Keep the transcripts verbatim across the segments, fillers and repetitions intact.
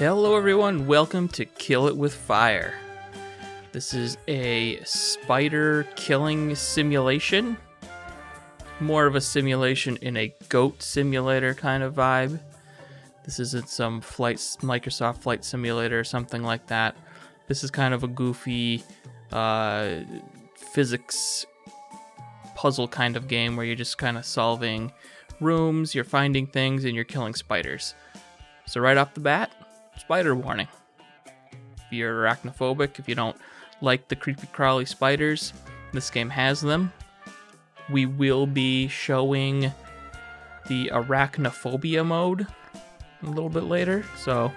Hello everyone, welcome to Kill It With Fire. This is a spider killing simulation. More of a simulation in a goat simulator kind of vibe. This isn't some flight, Microsoft Flight Simulator or something like that. This is kind of a goofy uh, physics puzzle kind of game where you're just kind of solving rooms, you're finding things, and you're killing spiders. So right off the bat, spider warning. If you're arachnophobic, if you don't like the creepy crawly spiders, this game has them. We will be showing the arachnophobia mode a little bit later, so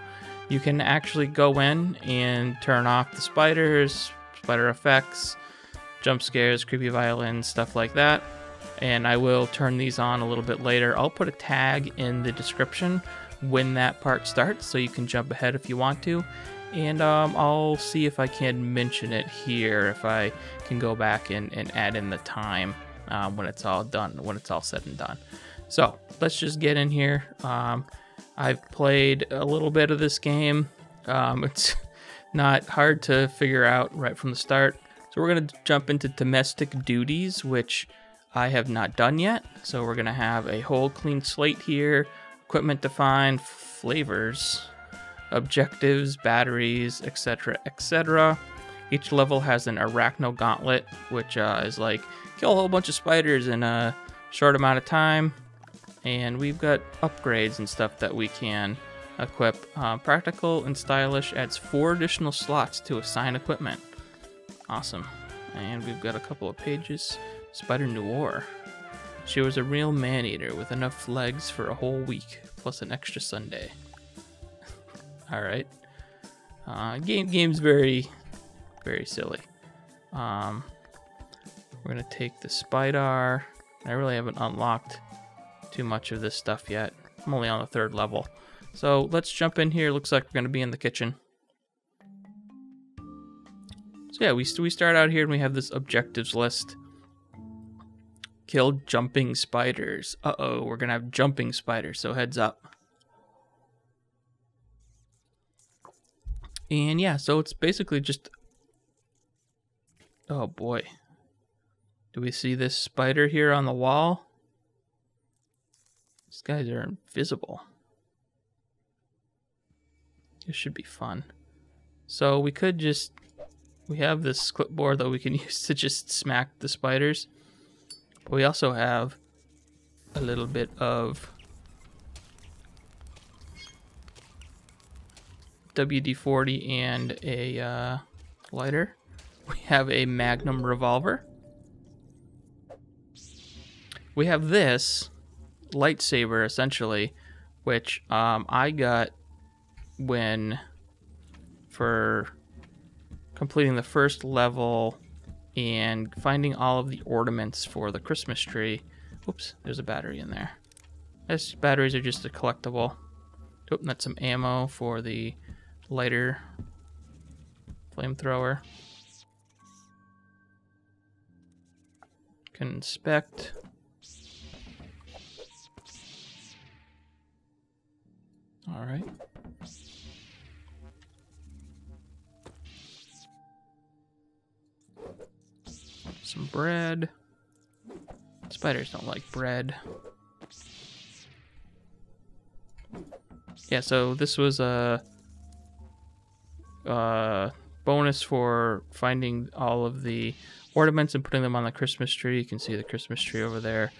you can actually go in and turn off the spiders, spider effects, jump scares, creepy violins, stuff like that. And I will turn these on a little bit later. I'll put a tag in the description when that part starts, so you can jump ahead if you want to. And um, I'll see if I can mention it here, if I can go back and, and add in the time um, when it's all done, when it's all said and done. So let's just get in here. Um, I've played a little bit of this game. Um, it's not hard to figure out right from the start. So we're going to jump into Domestic Duties, which I have not done yet. So we're going to have a whole clean slate here. Equipment defined, flavors, objectives, batteries, et cetera, et cetera. Each level has an arachno gauntlet, which uh, is like kill a whole bunch of spiders in a short amount of time. And we've got upgrades and stuff that we can equip. Uh, practical and stylish adds four additional slots to assign equipment. Awesome. And we've got a couple of pages. Spider Noir. She was a real man-eater with enough legs for a whole week, plus an extra Sunday. Alright. Uh, game game's very, very silly. Um, we're going to take the Spider. I really haven't unlocked too much of this stuff yet. I'm only on the third level. So let's jump in here. Looks like we're going to be in the kitchen. So yeah, we, we start out here and we have this objectives list. Kill jumping spiders. Uh-oh, we're gonna have jumping spiders, so heads up. And yeah, so it's basically just... Oh boy. Do we see this spider here on the wall? These guys are invisible. This should be fun. So we could just... We have this clipboard that we can use to just smack the spiders. We also have a little bit of W D forty and a uh, lighter. We have a Magnum revolver. We have this lightsaber, essentially, which um, I got when for completing the first level and finding all of the ornaments for the Christmas tree. Oops, there's a battery in there. These batteries are just a collectible. Oh, that's some ammo for the lighter flamethrower. Can inspect. All right. Some bread. Spiders don't like bread. Yeah, so this was a, a bonus for finding all of the ornaments and putting them on the Christmas tree. You can see the Christmas tree over there.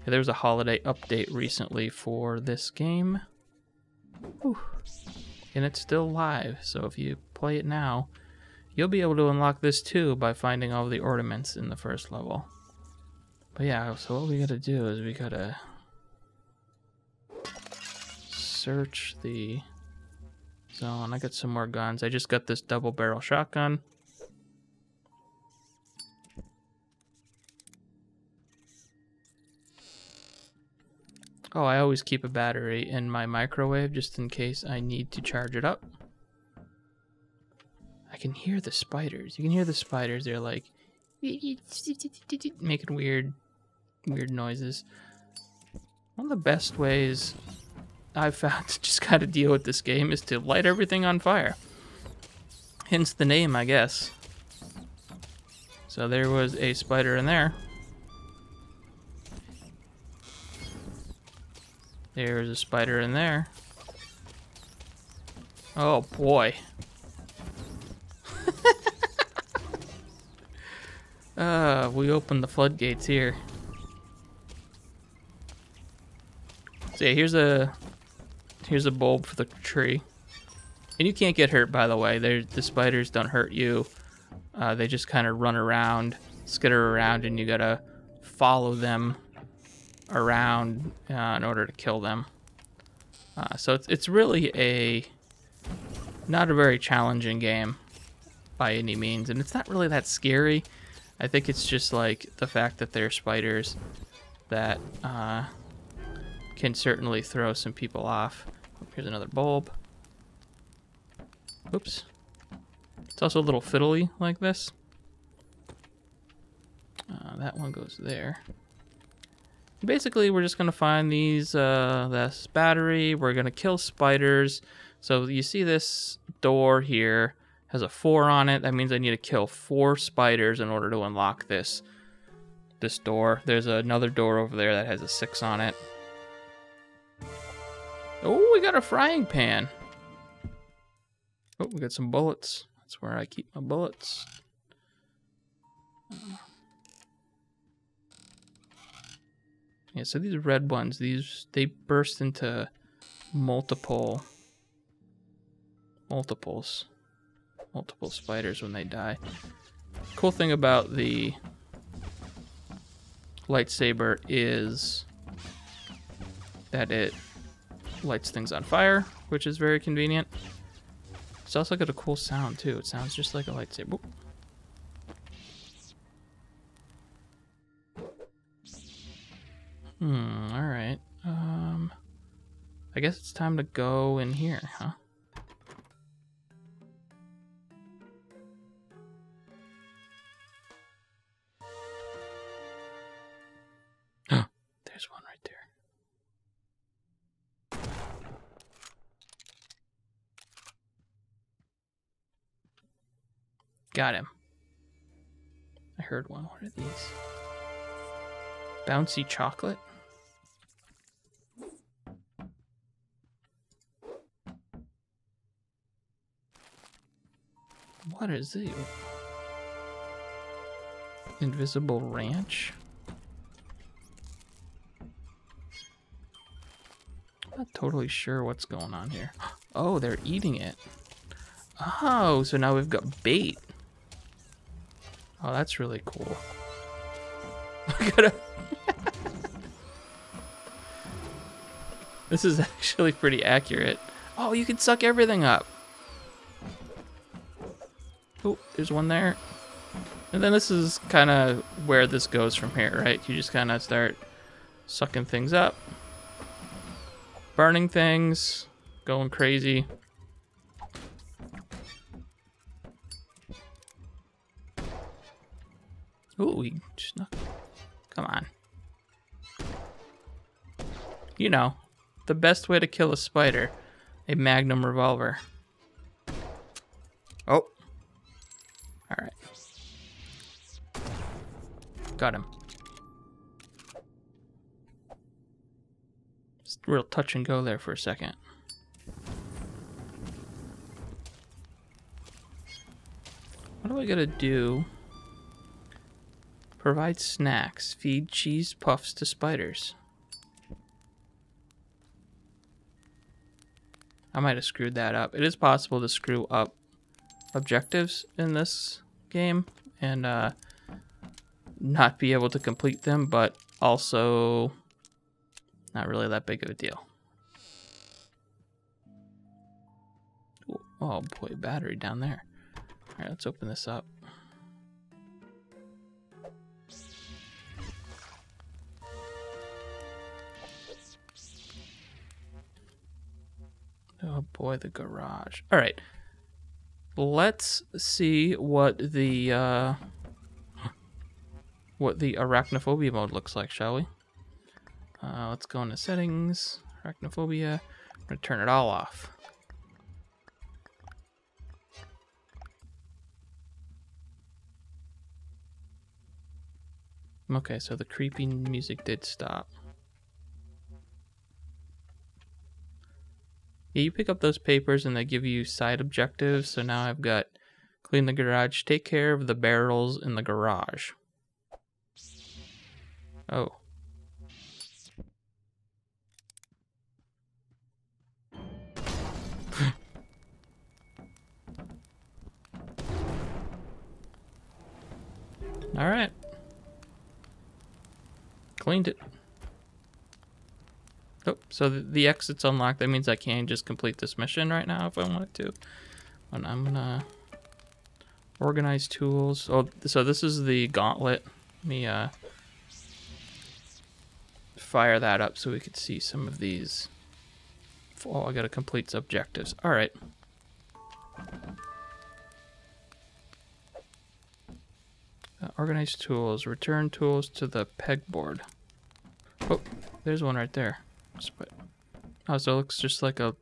Yeah, there was a holiday update recently for this game. Whew. And it's still live, so if you play it now, you'll be able to unlock this too by finding all the ornaments in the first level. But yeah, so what we gotta do is we gotta search the zone. I got some more guns. I just got this double barrel shotgun. Oh, I always keep a battery in my microwave just in case I need to charge it up. I can hear the spiders. You can hear the spiders. They're like making weird, weird noises. One of the best ways I've found just got to deal with this game is to light everything on fire. Hence the name, I guess. So there was a spider in there. There's a spider in there. Oh boy. Uh, we opened the floodgates here. So yeah, here's a here's a bulb for the tree, and you can't get hurt, by the way. They're, the spiders don't hurt you. Uh, they just kind of run around, skitter around, and you gotta follow them around uh, in order to kill them. Uh, so it's it's really a not a very challenging game by any means, and it's not really that scary. I think it's just like the fact that they're spiders that uh, can certainly throw some people off. Here's another bulb. Oops. It's also a little fiddly like this. Uh, that one goes there. Basically, we're just gonna find these uh, this battery. We're gonna kill spiders. So you see this door here has a four on it. That means I need to kill four spiders in order to unlock this this door. There's another door over there that has a six on it. Oh, we got a frying pan. Oh, we got some bullets. That's where I keep my bullets. Yeah, so these red ones, these they burst into multiple multiples. Multiple spiders when they die. Cool thing about the lightsaber is that it lights things on fire, which is very convenient. It's also got a cool sound too. It sounds just like a lightsaber. Hmm, alright. Um, I guess it's time to go in here, huh? There's one right there. Got him. I heard one. What are these? Bouncy chocolate? What is it? Invisible ranch? Not totally sure what's going on here. Oh, they're eating it. Oh, so now we've got bait. Oh, that's really cool. This is actually pretty accurate. Oh, you can suck everything up. Oh, there's one there. And then this is kind of where this goes from here, right? You just kind of start sucking things up. Burning things, going crazy. Ooh, we snuck. Come on. You know, the best way to kill a spider, a magnum revolver. Oh. Alright. Got him. Real touch and go there for a second. What do I gotta do? Provide snacks. Feed cheese puffs to spiders. I might have screwed that up. It is possible to screw up objectives in this game and uh, not be able to complete them, but also not really that big of a deal. Ooh, oh boy, battery down there. All right, let's open this up. Oh boy, the garage. All right, let's see what the uh, what the arachnophobia mode looks like, shall we? Uh, let's go into settings, arachnophobia. I'm gonna turn it all off. Okay, so the creepy music did stop. Yeah, you pick up those papers and they give you side objectives. So now I've got clean the garage, take care of the barrels in the garage. Oh. All right. Cleaned it. Oh, so the, the exit's unlocked. That means I can just complete this mission right now if I wanted to. And I'm gonna organize tools. Oh, so this is the gauntlet. Let me uh, fire that up so we could see some of these. Oh, I gotta complete objectives. All right. Uh, organize tools. Return tools to the pegboard. Oh, there's one right there. Oh, so it looks just like a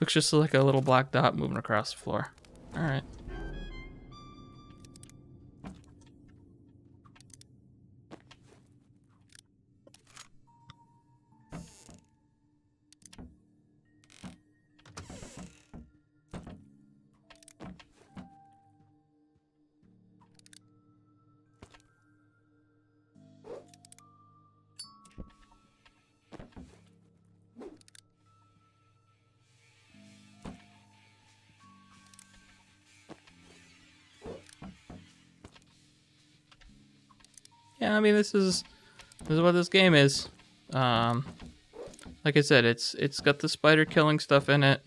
looks just like a little black dot moving across the floor. All right. Yeah, I mean, this is this is what this game is. Um, like I said, it's it's got the spider killing stuff in it,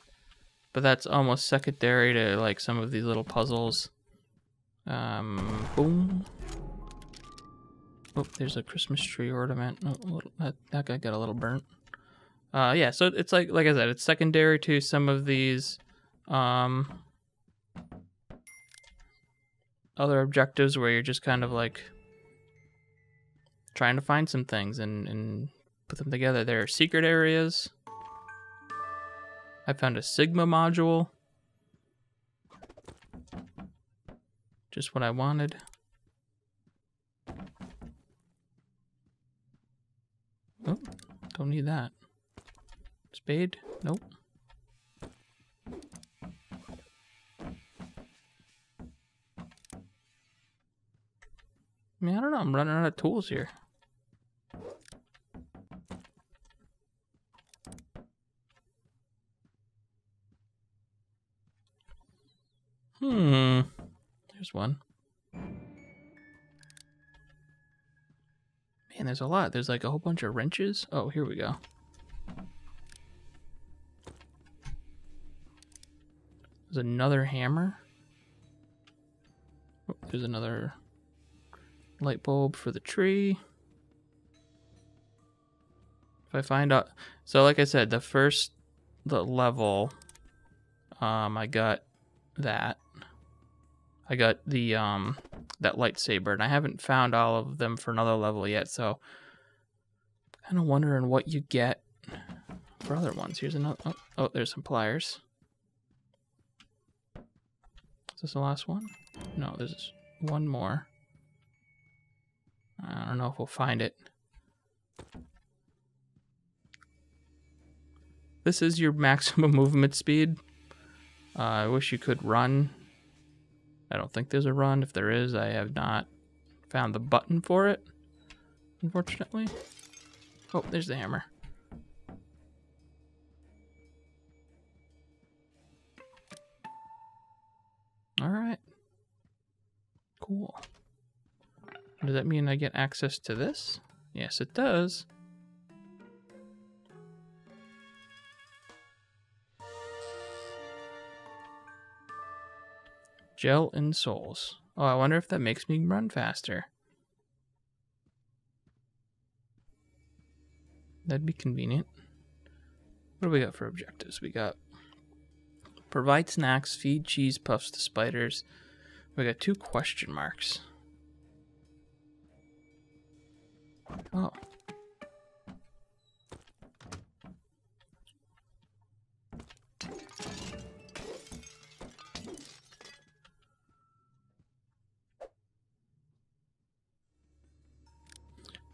but that's almost secondary to like some of these little puzzles. Um, boom. Oh, there's a Christmas tree ornament. Oh, a little, that, that guy got a little burnt. Uh, yeah, so it's like like I said, it's secondary to some of these um, other objectives where you're just kind of like trying to find some things and, and put them together. There are secret areas. I found a Sigma module. Just what I wanted. Oh, don't need that. Spade? Nope. I mean, I don't know, I'm running out of tools here. Hmm. There's one. Man, there's a lot. There's like a whole bunch of wrenches. Oh, here we go. There's another hammer. Oh, there's another light bulb for the tree. If I find out, so like I said, the first the level, um, I got that. I got the um that lightsaber, and I haven't found all of them for another level yet. So, kind of wondering what you get for other ones. Here's another. Oh, oh, there's some pliers. Is this the last one? No, there's one more. I don't know if we'll find it. This is your maximum movement speed. Uh, I wish you could run. I don't think there's a run. If there is, I have not found the button for it, unfortunately. Oh, there's the hammer. All right. Cool. Does that mean I get access to this? Yes, it does. Gel insoles. Oh, I wonder if that makes me run faster. That'd be convenient. What do we got for objectives? We got provide snacks, feed cheese puffs to spiders. We got two question marks. Oh.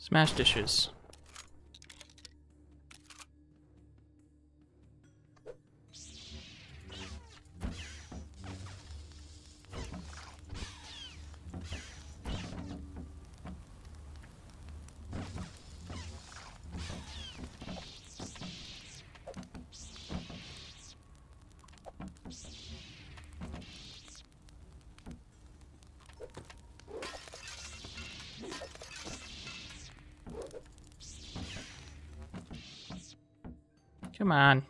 Smash dishes. Come on.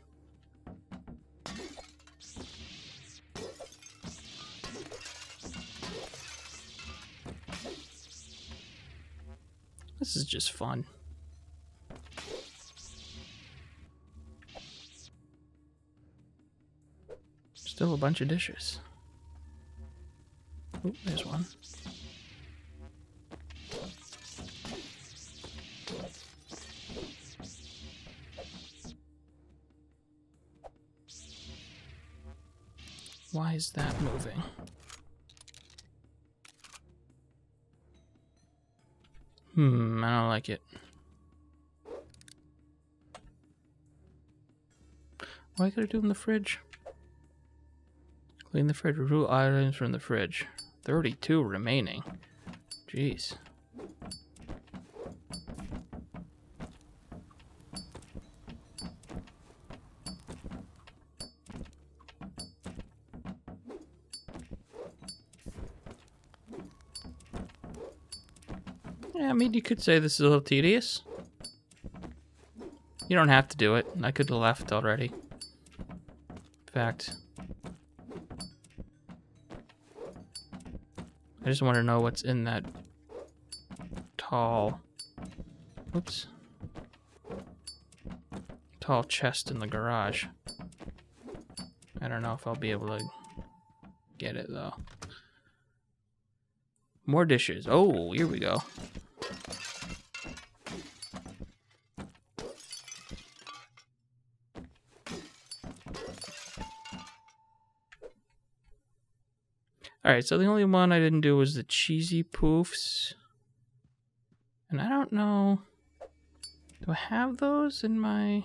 This is just fun. Still a bunch of dishes. Oop, there's one. Why is that moving? Hmm, I don't like it. Why could I do in the fridge? Clean the fridge, remove items from the fridge. thirty-two remaining. Jeez. Yeah, I mean, you could say this is a little tedious. You don't have to do it. I could have left already. In fact, I just want to know what's in that tall, oops, tall chest in the garage. I don't know if I'll be able to get it though. More dishes. Oh, here we go. Alright, so the only one I didn't do was the cheesy poofs. And I don't know... Do I have those in my...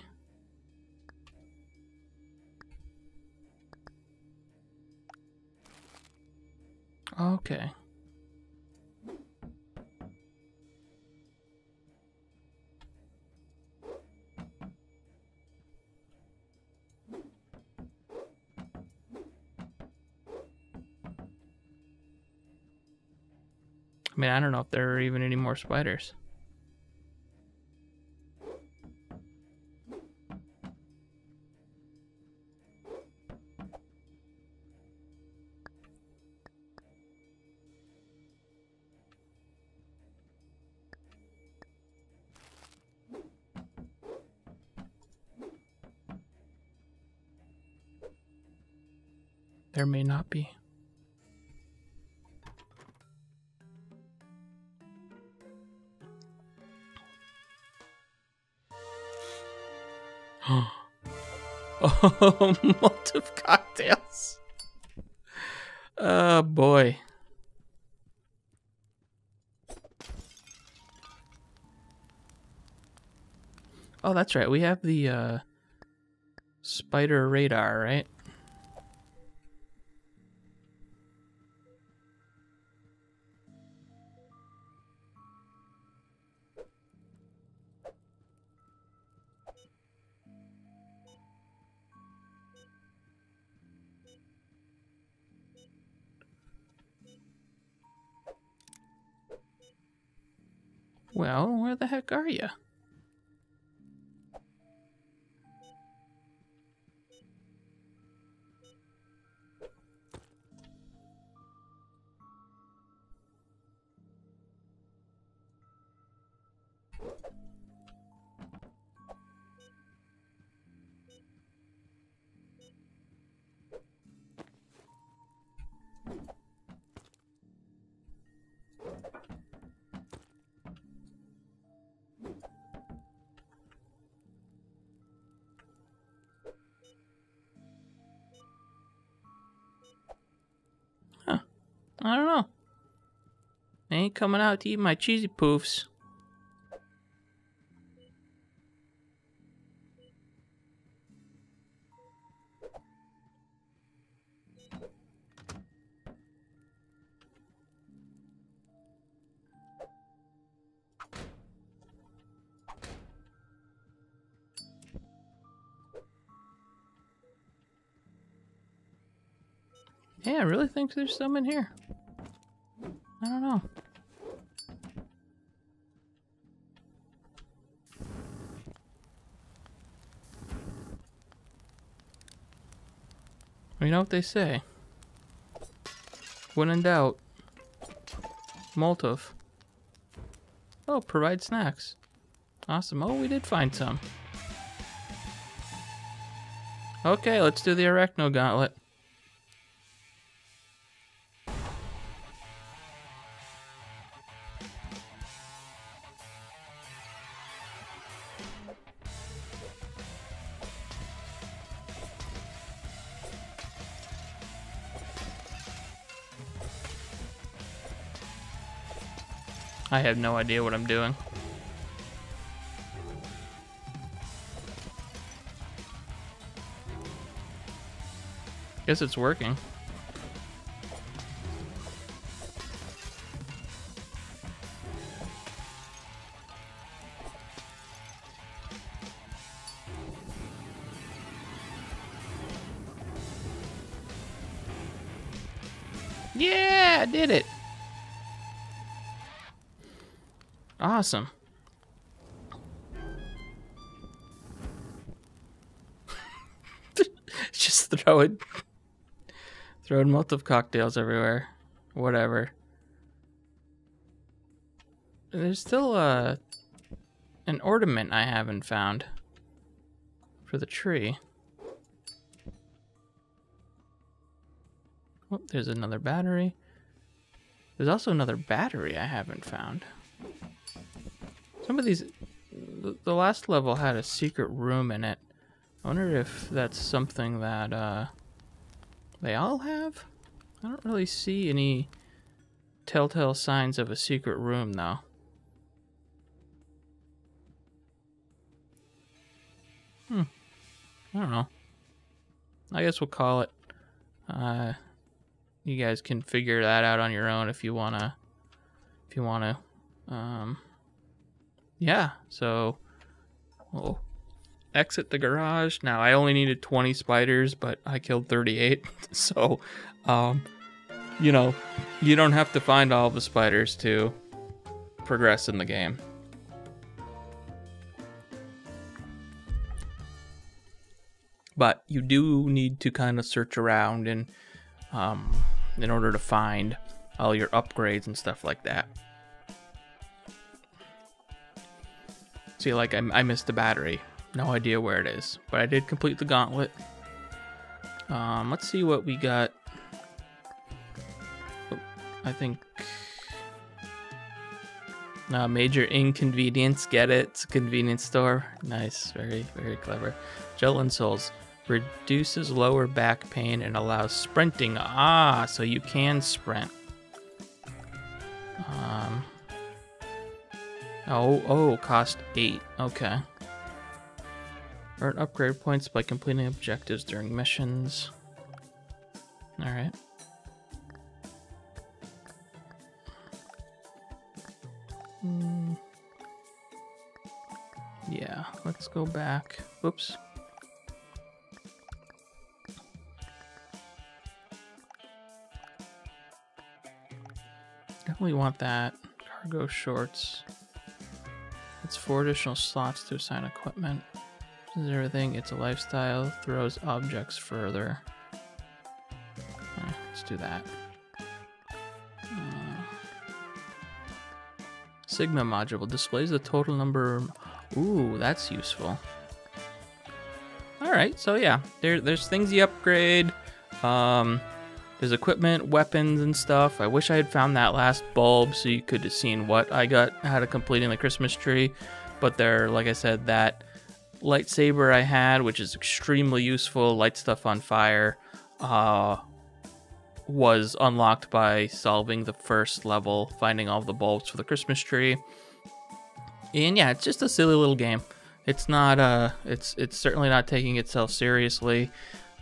Okay. I mean, I don't know if there are even any more spiders. There may not be. Oh, multiple cocktails. Oh boy. Oh, that's right. We have the uh, spider radar, right? Well, where the heck are you? I don't know. I ain't coming out to eat my cheesy poofs. Yeah, I really think there's some in here. I don't know. You know what they say? When in doubt, Molotov. Oh, provide snacks. Awesome. Oh, we did find some. Okay, let's do the arachno gauntlet. I have no idea what I'm doing. Guess it's working. Yeah, I did it. Awesome. Just throw it. Throwing Molotov cocktails everywhere. Whatever. There's still uh, an ornament I haven't found for the tree. Oh, there's another battery. There's also another battery I haven't found. Some of these, the last level had a secret room in it. I wonder if that's something that uh, they all have? I don't really see any telltale signs of a secret room, though. Hmm. I don't know. I guess we'll call it. Uh, you guys can figure that out on your own if you wanna. If you wanna. Um, yeah. So we'll exit the garage. Now I only needed twenty spiders, but I killed thirty-eight. So, um, you know, you don't have to find all the spiders to progress in the game. But you do need to kind of search around and, um, in order to find all your upgrades and stuff like that. See, like I, I missed the battery. No idea where it is, but I did complete the gauntlet. Um, let's see what we got. Oh, I think uh, major inconvenience. Get it? It's a convenience store. Nice, very, very clever. Gel insoles reduces lower back pain and allows sprinting. Ah, so you can sprint. Um. Oh, oh, cost eight. Okay. Earn upgrade points by completing objectives during missions. Alright. Mm. Yeah, let's go back. Oops. Definitely want that. Cargo shorts. It's four additional slots to assign equipment. Is everything? It's a lifestyle. Throws objects further. Eh, let's do that. Uh, Sigma module displays the total number. Ooh, that's useful. All right, so yeah, there, there's things you upgrade. Um, there's equipment, weapons, and stuff. I wish I had found that last bulb so you could have seen what I got how to completing the Christmas tree. But there, like I said, that lightsaber I had, which is extremely useful, light stuff on fire, uh, was unlocked by solving the first level, finding all the bulbs for the Christmas tree. And yeah, it's just a silly little game. It's not, uh, it's it's certainly not taking itself seriously. It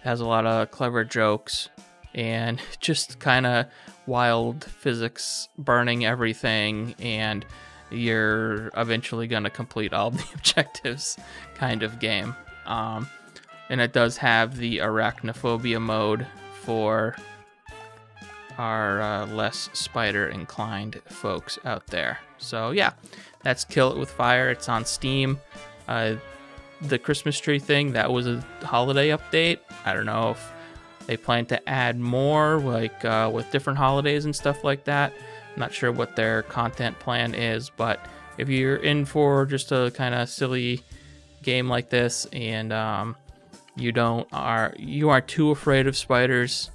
has a lot of clever jokes and just kind of wild physics, burning everything, and you're eventually going to complete all the objectives kind of game. Um, and it does have the arachnophobia mode for are uh, less spider inclined folks out there. So yeah, that's Kill It With Fire. It's on Steam. Uh, the Christmas tree thing, that was a holiday update. I don't know if they plan to add more, like uh, with different holidays and stuff like that. I'm not sure what their content plan is, but if you're in for just a kind of silly game like this, and um, you don't are you are too afraid of spiders,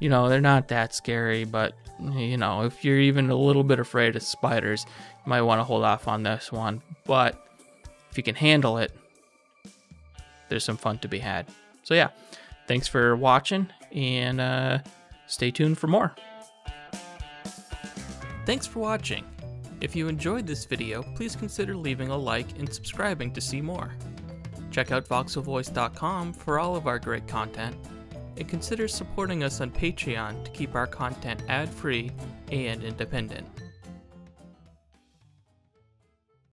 you know, they're not that scary, but you know, if you're even a little bit afraid of spiders, you might want to hold off on this one. But if you can handle it, there's some fun to be had. So yeah, thanks for watching, and uh, stay tuned for more. Thanks for watching. If you enjoyed this video, please consider leaving a like and subscribing to see more. Check out voxel voice dot com for all of our great content, and consider supporting us on Patreon to keep our content ad-free and independent.